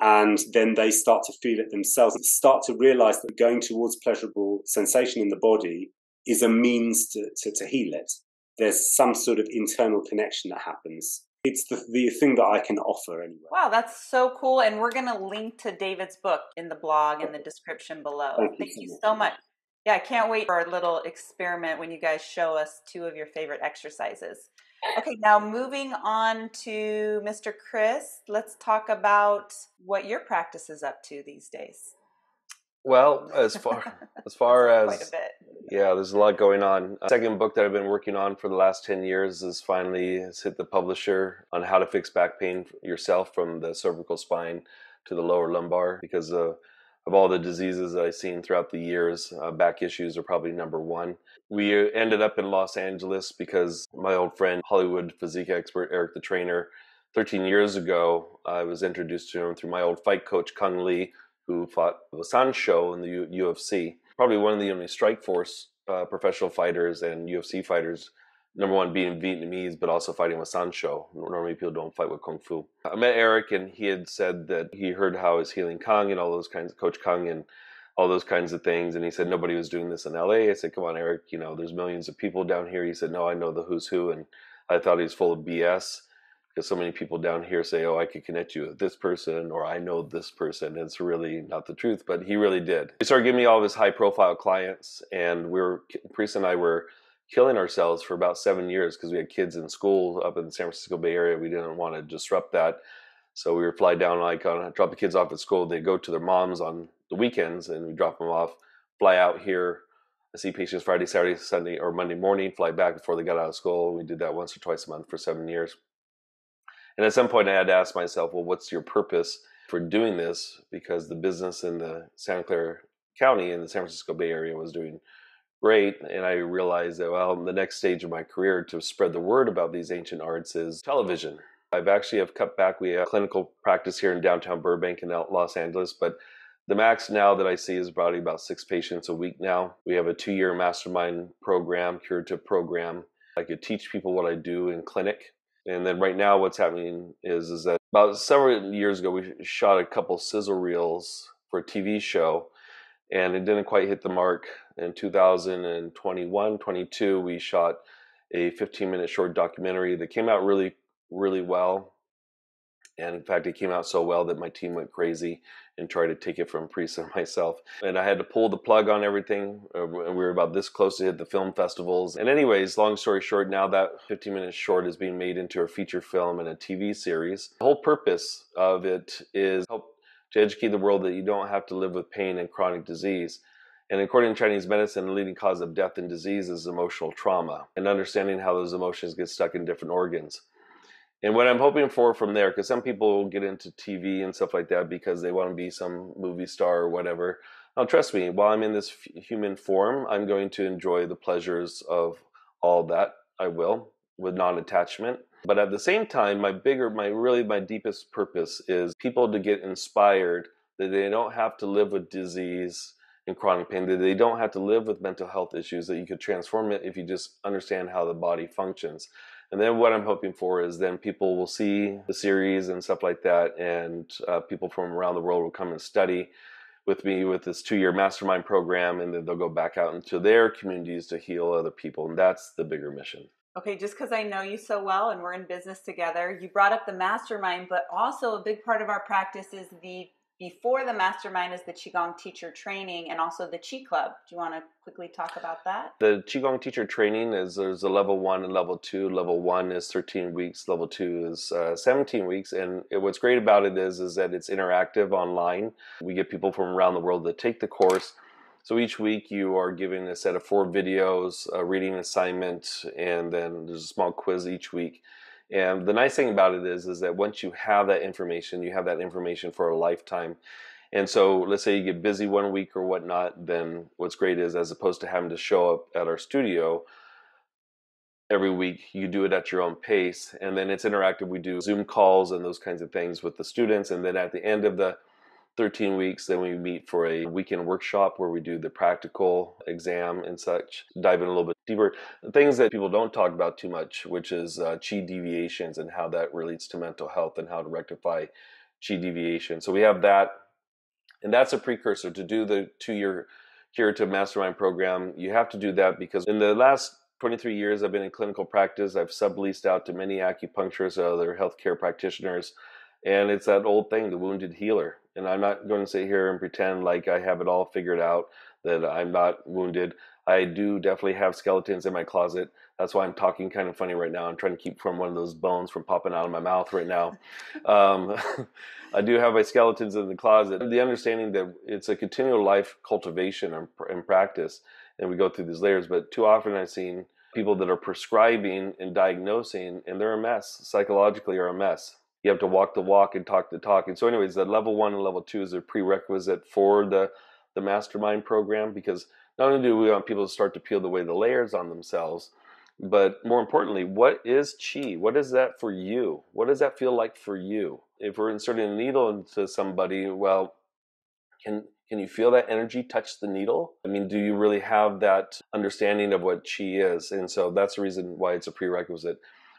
And then they start to feel it themselves and start to realize that going towards pleasurable sensation in the body is a means to, to, to heal it. There's some sort of internal connection that happens. It's the, the thing that I can offer anyway. Wow, that's so cool. And we're going to link to David's book in the blog in the description below. Thank, Thank you so much. Yeah, I can't wait for our little experiment when you guys show us two of your favorite exercises. Okay, now moving on to Mister Chris, let's talk about what your practice is up to these days. Well, as far as far as Yeah, there's a lot going on. Uh, second book that I've been working on for the last ten years is finally has hit the publisher on how to fix back pain yourself from the cervical spine to the lower lumbar, because uh, of all the diseases that I've seen throughout the years, uh, back issues are probably number one. We ended up in Los Angeles because my old friend, Hollywood physique expert Eric the Trainer, thirteen years ago, I was introduced to him through my old fight coach, Kung Lee, who fought Sancho in the U F C. Probably one of the only Strikeforce uh, professional fighters and U F C fighters, number one being Vietnamese, but also fighting with Sancho. Normally people don't fight with Kung Fu. I met Eric and he had said that he heard how he's healing Kung and all those kinds of Coach Kung and all those kinds of things. And he said, nobody was doing this in L A. I said, come on, Eric, you know, there's millions of people down here. He said, no, I know the who's who. And I thought he was full of B S. Because so many people down here say, oh, I could connect you with this person, or I know this person. It's really not the truth, but he really did. He started giving me all of his high-profile clients, and we were, Parisa and I were killing ourselves for about seven years because we had kids in school up in the San Francisco Bay Area. We didn't want to disrupt that. So we would fly down, like, on, drop the kids off at school. They'd go to their moms on the weekends, and we'd drop them off, fly out here. I see patients Friday, Saturday, Sunday, or Monday morning, fly back before they got out of school. We did that once or twice a month for seven years. And at some point I had to ask myself, well, what's your purpose for doing this? Because the business in the Santa Clara County and the San Francisco Bay Area was doing great. And I realized that, well, the next stage of my career to spread the word about these ancient arts is television. I've actually have cut back. We have clinical practice here in downtown Burbank and Los Angeles, but the max now that I see is probably about six patients a week now. We have a two-year mastermind program, curative program. I could teach people what I do in clinic. And then right now what's happening is, is that about several years ago, we shot a couple sizzle reels for a T V show, and it didn't quite hit the mark. In two thousand twenty-one, twenty-two, we shot a fifteen-minute short documentary that came out really, really well. And in fact, it came out so well that my team went crazy and tried to take it from Parisa and myself. And I had to pull the plug on everything. We were about this close to hit the film festivals. And anyways, long story short, now that fifteen-minute short is being made into a feature film and a T V series. The whole purpose of it is help to educate the world that you don't have to live with pain and chronic disease. And according to Chinese medicine, the leading cause of death and disease is emotional trauma, and understanding how those emotions get stuck in different organs. And what I'm hoping for from there, because some people get into T V and stuff like that because they want to be some movie star or whatever. Now, trust me, while I'm in this human form, I'm going to enjoy the pleasures of all that. I will, with non-attachment. But at the same time, my bigger, my really, my deepest purpose is people to get inspired that they don't have to live with disease and chronic pain, that they don't have to live with mental health issues, that you could transform it if you just understand how the body functions. And then what I'm hoping for is then people will see the series and stuff like that, and uh, people from around the world will come and study with me with this two-year mastermind program, and then they'll go back out into their communities to heal other people, and that's the bigger mission. Okay, just because I know you so well and we're in business together, you brought up the mastermind, but also a big part of our practice is the before the mastermind is the Qigong teacher training and also the Qi Club. Do you want to quickly talk about that? The Qigong teacher training is there's a level one and level two. Level one is thirteen weeks. Level two is uh, seventeen weeks. And it, what's great about it is, is that it's interactive online. We get people from around the world that take the course. So each week you are given a set of four videos, a reading assignment, and then there's a small quiz each week. And the nice thing about it is, is that once you have that information, you have that information for a lifetime. And so let's say you get busy one week or whatnot, then what's great is as opposed to having to show up at our studio every week, you do it at your own pace. And then it's interactive. We do Zoom calls and those kinds of things with the students. And then at the end of the thirteen weeks, then we meet for a weekend workshop where we do the practical exam and such, dive in a little bit deeper. Things that people don't talk about too much, which is uh, qi deviations and how that relates to mental health and how to rectify qi deviation. So we have that, and that's a precursor to do the two-year curative mastermind program. You have to do that because in the last twenty-three years I've been in clinical practice, I've subleased out to many acupuncturists and other healthcare practitioners, and it's that old thing, the wounded healer. And I'm not going to sit here and pretend like I have it all figured out, that I'm not wounded. I do definitely have skeletons in my closet. That's why I'm talking kind of funny right now. I'm trying to keep from one of those bones from popping out of my mouth right now. Um, I do have my skeletons in the closet. The understanding that it's a continual life cultivation and, and practice. and we go through these layers. But too often I've seen people that are prescribing and diagnosing, and they're a mess, psychologically are a mess. You have to walk the walk and talk the talk. And so anyways, that level one and level two is a prerequisite for the, the mastermind program, because not only do we want people to start to peel away the layers on themselves, but more importantly, what is Qi? What is that for you? What does that feel like for you? If we're inserting a needle into somebody, well, can can you feel that energy touch the needle? I mean, do you really have that understanding of what Qi is? And so that's the reason why it's a prerequisite.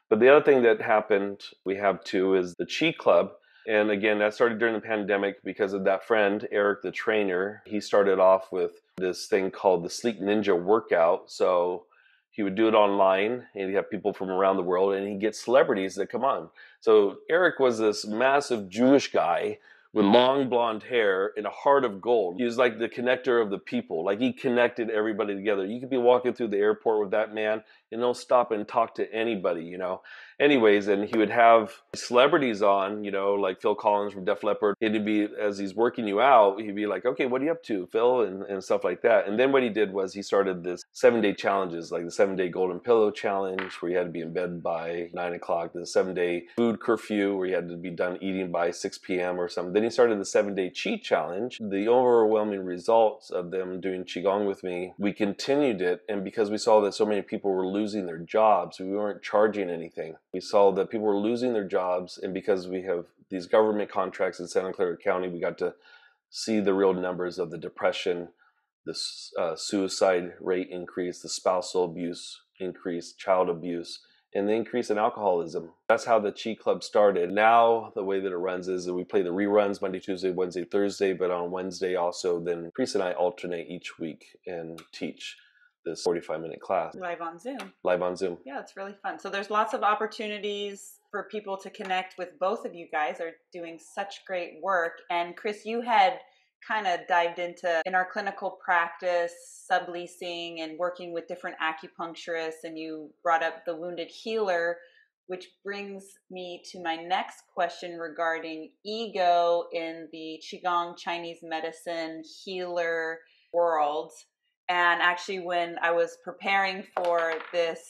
But the other thing that happened, we have too, is the Qi Club. And again, that started during the pandemic because of that friend, Eric the Trainer. He started off with this thing called the Sleep Ninja Workout. So he would do it online, and he'd have people from around the world, and he'd get celebrities that come on. So Eric was this massive Jewish guy with long blonde hair and a heart of gold. He was like the connector of the people. Like, he connected everybody together. You could be walking through the airport with that man, and he'll stop and talk to anybody, you know. Anyways, and he would have celebrities on, you know, like Phil Collins from Def Leppard. It'd be, as he's working you out, he'd be like, okay, what are you up to, Phil? And, and stuff like that. And then what he did was he started this seven-day challenges, like the seven-day golden pillow challenge, where you had to be in bed by nine o'clock, the seven-day food curfew, where you had to be done eating by six p m or something. Then he started the seven-day Qi challenge. The overwhelming results of them doing Qigong with me, we continued it. And because we saw that so many people were losing their jobs, we weren't charging anything. We saw that people were losing their jobs, and because we have these government contracts in Santa Clara County, we got to see the real numbers of the depression, the uh, suicide rate increase, the spousal abuse increase, child abuse, and the increase in alcoholism. That's how the Qi Club started. Now, the way that it runs is that we play the reruns Monday, Tuesday, Wednesday, Thursday, but on Wednesday also, then Chris and I alternate each week and teach this forty-five minute class. Live on Zoom. Live on Zoom. Yeah, it's really fun. So there's lots of opportunities for people to connect with. Both of you guys are doing such great work. And Chris, you had kind of dived into, in our clinical practice, subleasing and working with different acupuncturists, and you brought up the wounded healer, which brings me to my next question regarding ego in the Qigong Chinese medicine healer world. And actually, when I was preparing for this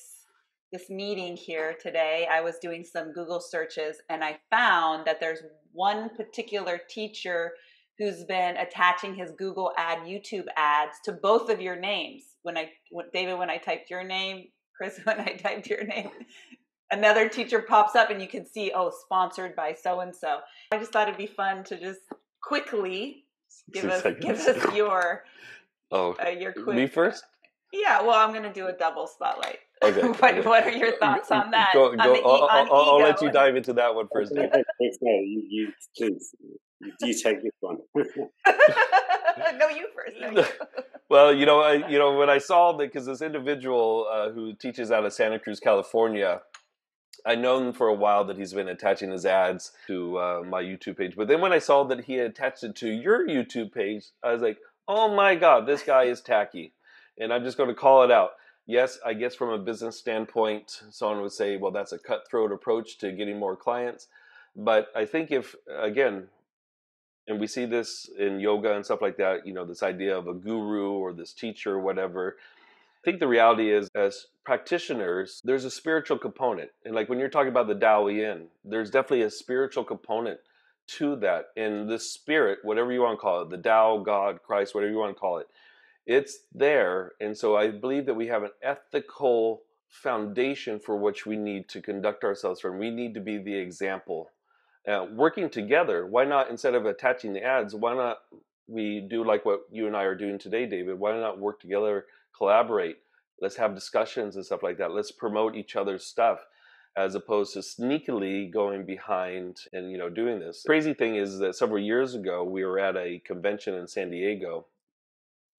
this meeting here today, I was doing some Google searches, and I found that there's one particular teacher who's been attaching his Google ad, YouTube ads to both of your names. When I, when, David, when I typed your name, Chris, when I typed your name, another teacher pops up, and you can see, oh, sponsored by so-and-so. I just thought it'd be fun to just quickly give us, give us your, oh, uh, your quick. Me first? Yeah, well, I'm going to do a double spotlight. Okay. what, okay. What are your thoughts on that? Go, on go, the, I'll, on I'll, I'll let you dive into that one first. No, you, you, please. You take this one. No, you first. Well, you know, I, you know, when I saw that, because this individual uh, who teaches out of Santa Cruz, California, I've known for a while that he's been attaching his ads to uh, my YouTube page. But then when I saw that he attached it to your YouTube page, I was like, oh my God, this guy is tacky. And I'm just going to call it out. Yes, I guess from a business standpoint, someone would say, well, that's a cutthroat approach to getting more clients. But I think if, again, and we see this in yoga and stuff like that, you know, this idea of a guru or this teacher or whatever. I think the reality is, as practitioners, there's a spiritual component. And like when you're talking about the Tao Te Ching, there's definitely a spiritual component to that. And the spirit, whatever you want to call it, the Tao, God, Christ, whatever you want to call it, it's there. And so I believe that we have an ethical foundation for which we need to conduct ourselves from. We need to be the example. Uh, working together, why not, instead of attaching the ads, why not we do like what you and I are doing today, David? Why not work together, collaborate? Let's have discussions and stuff like that. Let's promote each other's stuff as opposed to sneakily going behind and, you know, doing this. The crazy thing is that several years ago, we were at a convention in San Diego,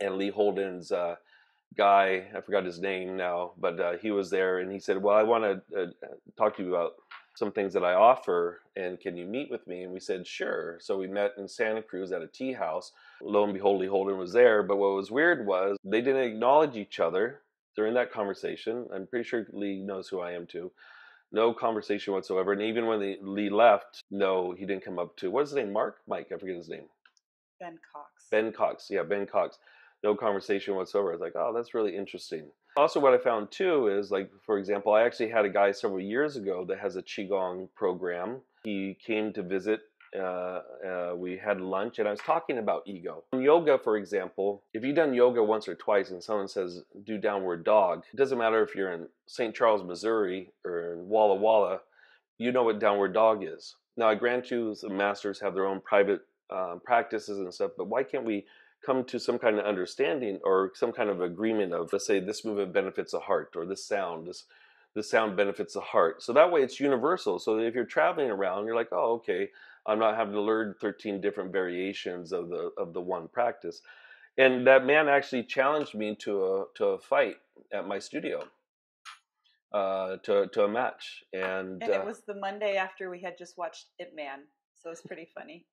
and Lee Holden's uh, guy, I forgot his name now, but uh, he was there, and he said, well, I want to uh, talk to you about some things that I offer, and can you meet with me? And we said, sure. So we met in Santa Cruz at a tea house. Lo and behold, Lee Holden was there. But what was weird was they didn't acknowledge each other during that conversation. I'm pretty sure Lee knows who I am too. No conversation whatsoever. And even when the, Lee left, no, he didn't come up to, what's his name, Mark? Mike, I forget his name. Ben Cox. Ben Cox, yeah, Ben Cox. no conversation whatsoever. I was like, oh, that's really interesting. Also, what I found too is, like, for example, I actually had a guy several years ago that has a Qigong program. He came to visit. Uh, uh, we had lunch and I was talking about ego. In yoga, for example, if you've done yoga once or twice and someone says, do downward dog, it doesn't matter if you're in Saint Charles, Missouri or in Walla Walla, you know what downward dog is. Now, I grant you the masters have their own private uh, practices and stuff, but why can't we come to some kind of understanding or some kind of agreement of, let's say, this movement benefits the heart, or this sound, this, this sound benefits the heart. So that way it's universal. So if you're traveling around, you're like, oh, okay, I'm not having to learn thirteen different variations of the of the one practice. And that man actually challenged me to a to a fight at my studio, uh, to to a match. And, and it uh, was the Monday after we had just watched Ip Man, so it was pretty funny.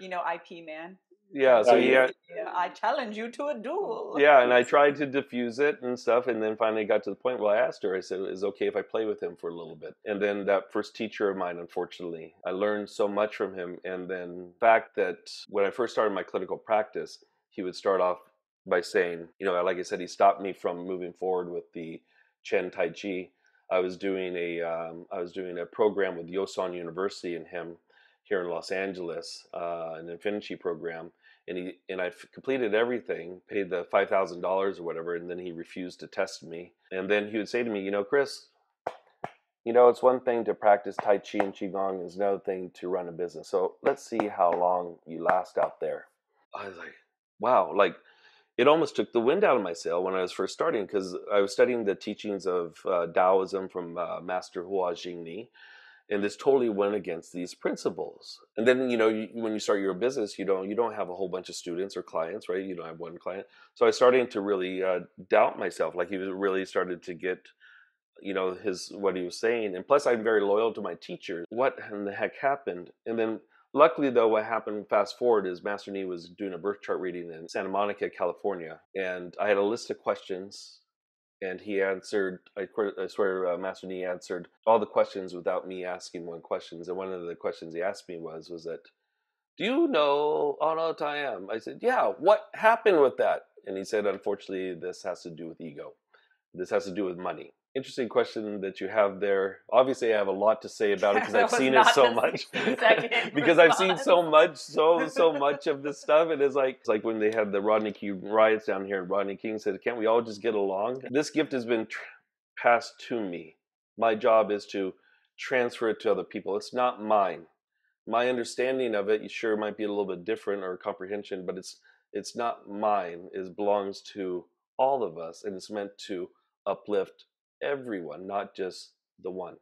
You know, Ip Man. Yeah. So he had, yeah, I challenge you to a duel. Yeah, and I tried to diffuse it and stuff, and then finally got to the point where I asked her. I said, "Is it okay if I play with him for a little bit?" And then that first teacher of mine, unfortunately, I learned so much from him. And then the fact that when I first started my clinical practice, he would start off by saying, "You know, like I said, he stopped me from moving forward with the Chen Tai Chi. I was doing a um, I was doing a program with Yosan University and him." Here in Los Angeles, uh, an infinity program, and he and I completed everything, paid the five thousand dollars or whatever, and then he refused to test me. And then he would say to me, you know, Chris, you know, it's one thing to practice Tai Chi and Qigong, it's another thing to run a business. So let's see how long you last out there. I was like, wow, like it almost took the wind out of my sail when I was first starting, because I was studying the teachings of uh, Taoism from uh, Master Hua Jingni. And this totally went against these principles. And then, you know, you, when you start your business, you don't you don't have a whole bunch of students or clients, right? You don't have one client. So I started to really uh, doubt myself. Like he was really started to get, you know, his what he was saying. And plus, I'm very loyal to my teachers. What in the heck happened? And then, luckily, though, what happened, fast forward, is Master Nee was doing a birth chart reading in Santa Monica, California, and I had a list of questions. And he answered, I swear, uh, Master Nee answered all the questions without me asking one question. And one of the questions he asked me was, was that, do you know Anatayam? I said, yeah, what happened with that? And he said, unfortunately, this has to do with ego. This has to do with money. Interesting question that you have there. Obviously, I have a lot to say about it because I've seen it so much. Because I've seen so much, so so much of this stuff. It is like it's like when they had the Rodney King riots down here, and Rodney King said, "Can't we all just get along?" This gift has been tr passed to me. My job is to transfer it to other people. It's not mine. My understanding of it, sure, might be a little bit different or comprehension, but it's it's not mine. It belongs to all of us, and it's meant to uplift everyone, not just the one.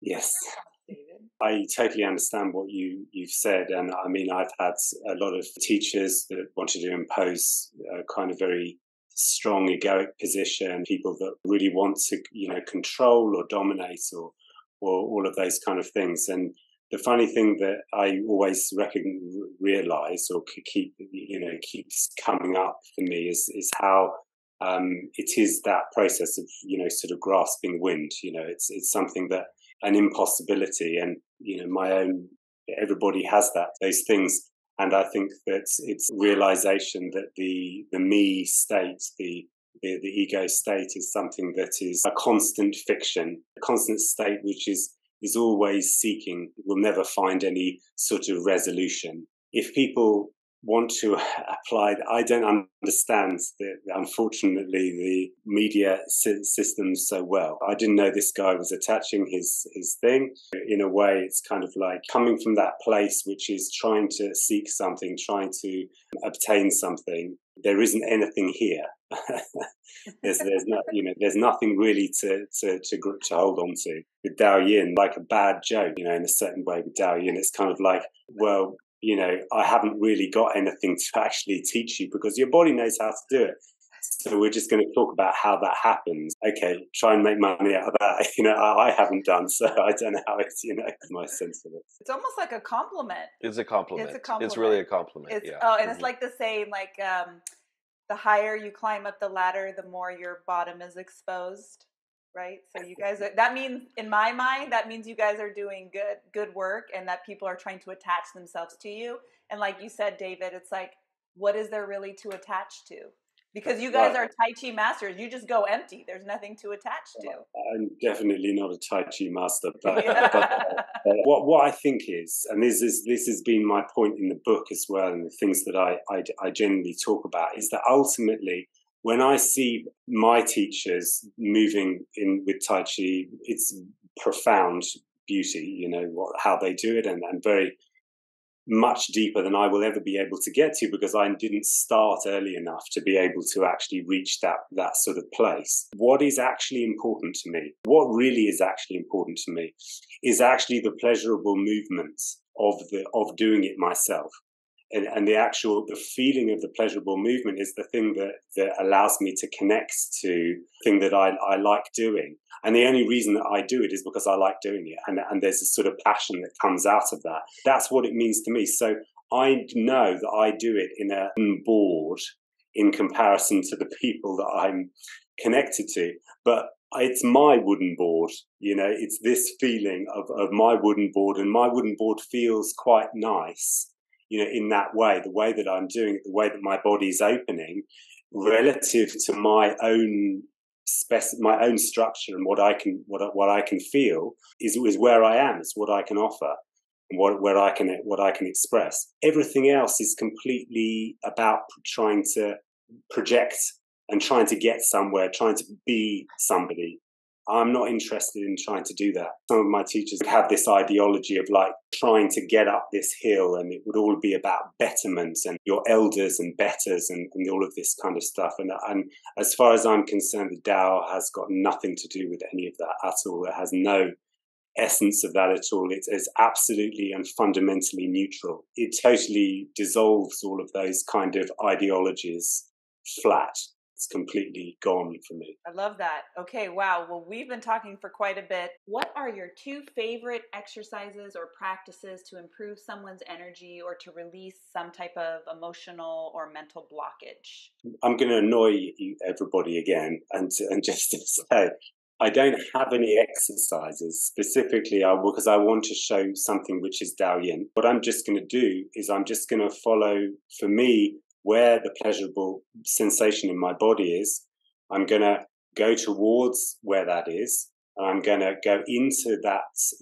Yes, I totally understand what you you've said, and I mean I've had a lot of teachers that wanted to impose a kind of very strong egoic position, people that really want to, you know, control or dominate or or all of those kind of things. And the funny thing that I always realize or keep, you know, keeps coming up for me is, is how um, it is that process of, you know, sort of grasping wind. You know, it's it's something that an impossibility, and, you know, my own, everybody has that, those things. And I think that it's realization that the the me state, the the, the ego state is something that is a constant fiction, a constant state, which is is always seeking, will never find any sort of resolution. If people want to apply, I don't understand, the, unfortunately, the media system so well. I didn't know this guy was attaching his, his thing. In a way, it's kind of like coming from that place, which is trying to seek something, trying to obtain something. There isn't anything here. there's, there's not, you know, there's nothing really to to to, to hold on to. With Daoyin, like a bad joke, you know, in a certain way. With Daoyin, it's kind of like, well, you know, I haven't really got anything to actually teach you because your body knows how to do it. So we're just going to talk about how that happens. Okay, try and make money out of that. You know, I, I haven't done, so I don't know how it's, you know, my sense of it. It's almost like a compliment. It's a compliment. It's a compliment. It's really a compliment. It's, yeah. Oh, and mm-hmm. It's like the same, like um, the higher you climb up the ladder, the more your bottom is exposed. right? So you guys are, that means, in my mind, that means you guys are doing good, good work, and that people are trying to attach themselves to you. And like you said, David, it's like, what is there really to attach to? Because you guys right. are Tai Chi masters. You just go empty. There's nothing to attach to. I'm definitely not a Tai Chi master. But, yeah. but uh, what, what I think is, and this, is, this has been my point in the book as well, and the things that I, I, I generally talk about, is that ultimately, when I see my teachers moving in with Tai Chi, it's profound beauty, you know, what, how they do it, and, and very much deeper than I will ever be able to get to, because I didn't start early enough to be able to actually reach that that sort of place. What is actually important to me, what really is actually important to me, is actually the pleasurable movements of the of doing it myself. And, and the actual, the feeling of the pleasurable movement is the thing that, that allows me to connect to the thing that I, I like doing. And the only reason that I do it is because I like doing it. And, and there's a sort of passion that comes out of that. That's what it means to me. So I know that I do it in a bored in comparison to the people that I'm connected to. But it's my wooden board, you know, it's this feeling of, of my wooden board. And my wooden board feels quite nice. You know, in that way, the way that I'm doing it, the way that my body's opening, relative to my own spec- my own structure and what I can, what I, what I can feel is is where I am. It's what I can offer, and what where I can what I can express. Everything else is completely about trying to project and trying to get somewhere, trying to be somebody. I'm not interested in trying to do that. Some of my teachers have this ideology of like trying to get up this hill, and it would all be about betterment and your elders and betters and, and all of this kind of stuff. And, and as far as I'm concerned, the Tao has got nothing to do with any of that at all. It has no essence of that at all. It is absolutely and fundamentally neutral. It totally dissolves all of those kind of ideologies flat. It's completely gone for me. I love that. Okay, wow. Well, we've been talking for quite a bit. What are your two favorite exercises or practices to improve someone's energy or to release some type of emotional or mental blockage? I'm going to annoy everybody again and, and just to say, I don't have any exercises specifically I will, because I want to show something which is Daoyin. What I'm just going to do is I'm just going to follow, for me, where the pleasurable sensation in my body is. I'm going to go towards where that is, and I'm going to go into that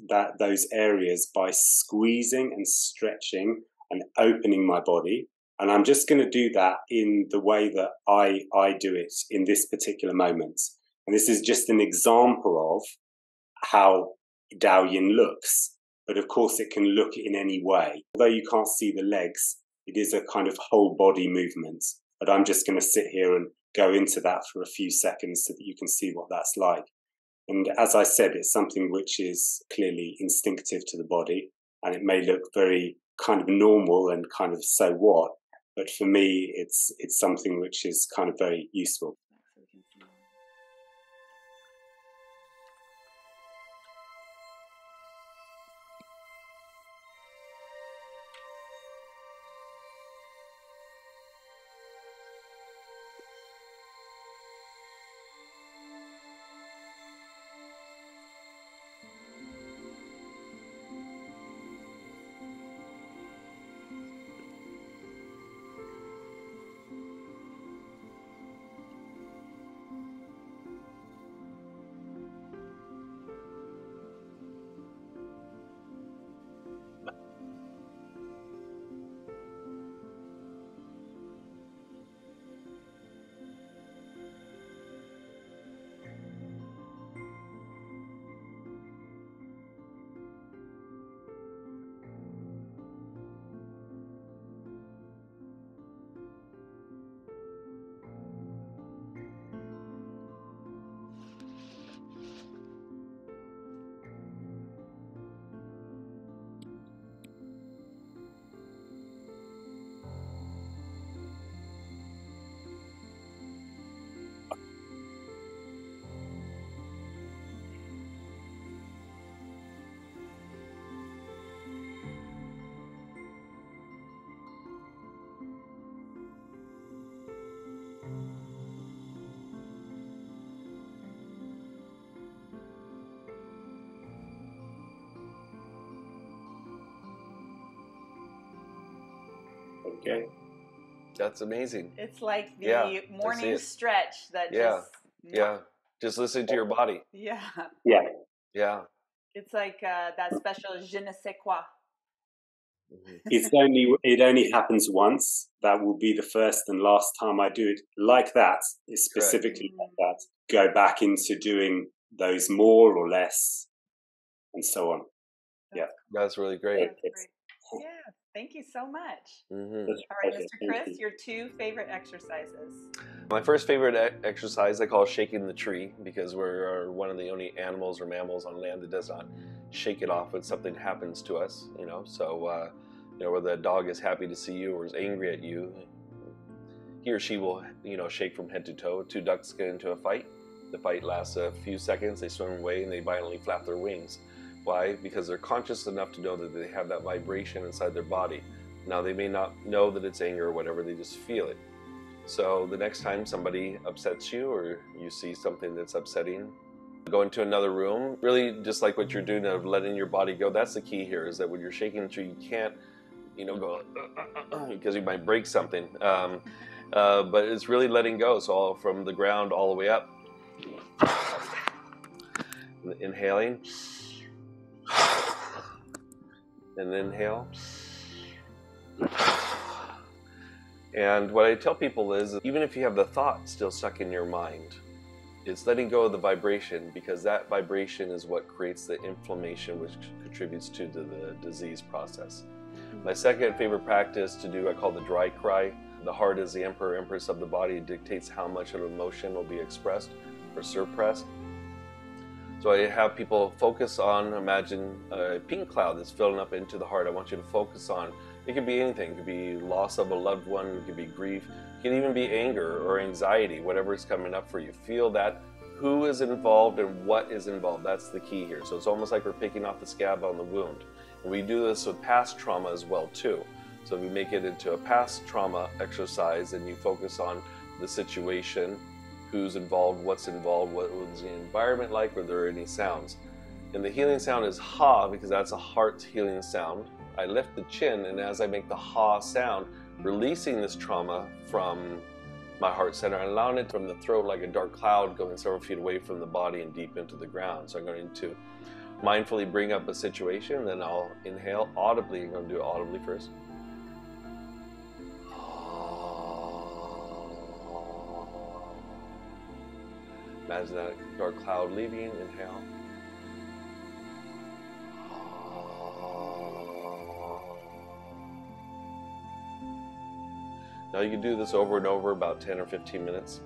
that those areas by squeezing and stretching and opening my body. And I'm just going to do that in the way that I I do it in this particular moment. And this is just an example of how Daoyin looks. But of course, it can look in any way. Although you can't see the legs, it is a kind of whole body movement, but I'm just going to sit here and go into that for a few seconds so that you can see what that's like. And as I said, it's something which is clearly instinctive to the body, and it may look very kind of normal and kind of so what, but for me, it's it's something which is kind of very useful. Okay. That's amazing. It's like the yeah, morning stretch that yeah. just... Yeah. Just listen to your body. Yeah. Yeah. Yeah. It's like uh, that special je ne sais quoi. It's only, it only happens once. That will be the first and last time I do it like that. It's specifically right. like that. Go back into doing those more or less and so on. That's yeah. Cool. That's really great. That's great. Yeah. Thank you so much. Mm-hmm. All right, Mister Chris, your two favorite exercises. My first favorite e exercise I call shaking the tree, because we're one of the only animals or mammals on land that does not shake it off when something happens to us. You know, so uh, you know, whether a dog is happy to see you or is angry at you, he or she will, you know, shake from head to toe. Two ducks get into a fight. The fight lasts a few seconds. They swim away and they violently flap their wings. Why? Because they're conscious enough to know that they have that vibration inside their body. Now, they may not know that it's anger or whatever, they just feel it. So the next time somebody upsets you or you see something that's upsetting, go into another room. Really, just like what you're doing of letting your body go, that's the key here, is that when you're shaking the tree, you can't, you know, go, uh, uh, uh, because you might break something. Um, uh, but it's really letting go, so all from the ground all the way up. Inhaling. And inhale. And what I tell people is, even if you have the thought still stuck in your mind, it's letting go of the vibration, because that vibration is what creates the inflammation, which contributes to the, the disease process. My second favorite practice to do, I call the dry cry. The heart is the emperor, empress of the body. It dictates how much of an emotion will be expressed or suppressed. So I have people focus on, imagine a pink cloud that's filling up into the heart. I want you to focus on, it could be anything. It could be loss of a loved one, it could be grief, it could even be anger or anxiety, whatever is coming up for you. Feel that, who is involved and what is involved. That's the key here. So it's almost like we're picking off the scab on the wound. And we do this with past trauma as well too. So we make it into a past trauma exercise and you focus on the situation, who's involved, what's involved, what was the environment like, were there any sounds. And the healing sound is ha, because that's a heart's healing sound. I lift the chin, and as I make the ha sound, releasing this trauma from my heart center, and allowing it from the throat like a dark cloud going several feet away from the body and deep into the ground. So I'm going to mindfully bring up a situation, then I'll inhale audibly. I'm going to do it audibly first. Imagine that dark cloud leaving, inhale. Now you can do this over and over, about ten or fifteen minutes.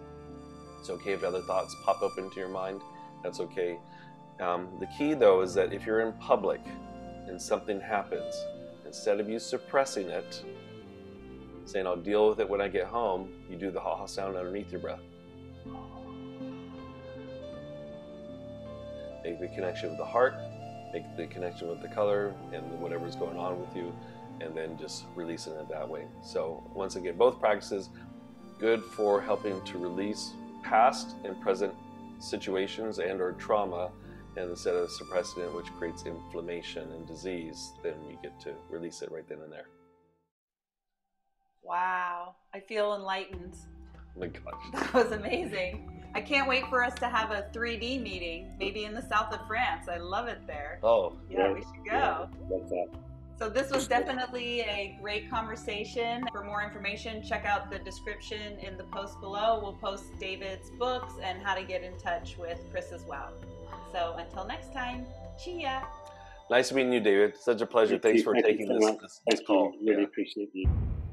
It's okay if other thoughts pop up into your mind, that's okay. Um, the key though is that if you're in public and something happens, instead of you suppressing it, saying I'll deal with it when I get home, you do the ha-ha sound underneath your breath. Make the connection with the heart, make the connection with the color and whatever's going on with you, and then just releasing it that way. So once again, both practices, good for helping to release past and present situations and or trauma, and instead of suppressing it, which creates inflammation and disease, then we get to release it right then and there. Wow, I feel enlightened. Oh my gosh. That was amazing. I can't wait for us to have a three D meeting, maybe in the south of France. I love it there. Oh, yeah, yeah we should go. Yeah, so this was definitely a great conversation. For more information, check out the description in the post below. We'll post David's books and how to get in touch with Chris as well. So until next time, Chia. Nice meeting you, David. Such a pleasure. Thank Thanks you. for Thank taking so this, this, this Thank call. You. Really yeah. appreciate you.